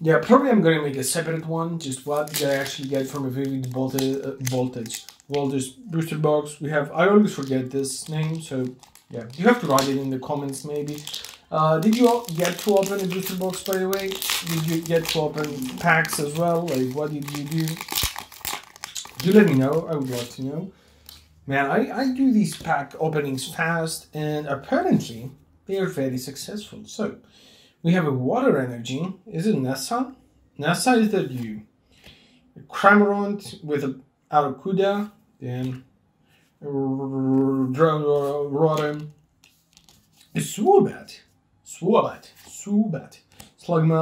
Yeah, probably I'm gonna make a separate one. Just what did I actually get from a Vivid Voltage booster box? We have, I always forget this name, so yeah, you have to write it in the comments maybe. Did you get to open a booster box, by the way? Did you get to open packs as well? Like, what did you do? You let me know. I would like to know. Man, I do these pack openings fast, and apparently they are very successful. So we have a water energy. Is it Nessa? Nessa, is that you? A Cramorant with a Arrokuda, then a Rotom, a Swoobat, Slugma,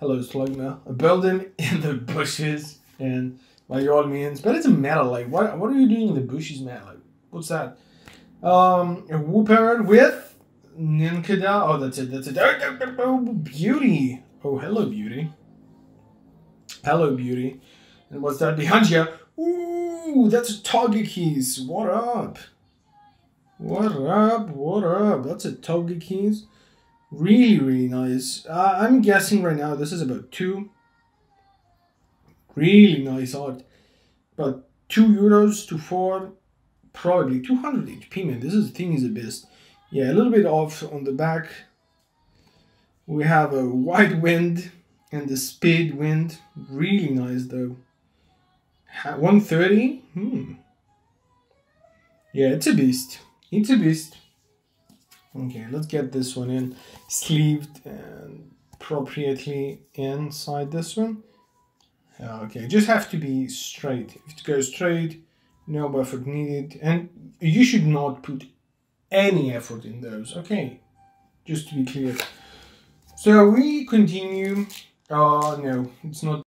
hello Slugma, I build them in the bushes, and by all means, but it's a metal, like what are you doing in the bushes, man? Like, what's that? A Wooper with Ninkada, oh that's it, oh, beauty, oh hello beauty, and what's that behind you? Ooh, that's a Togekiss, what up, that's a Togekiss, really nice. I'm guessing right now this is about two, really nice art, but €2 to 4, probably 200 HP, man, this thing is the best. Yeah, a little bit off on the back. We have a white wind and the speed wind. Really nice though. 130? Yeah, it's a beast. Okay, let's get this one in. Sleeved and appropriately inside this one. Okay, just have to be straight. If it goes straight, no buffer needed. And you should not put any effort in those, okay, just to be clear. So we continue. No, it's not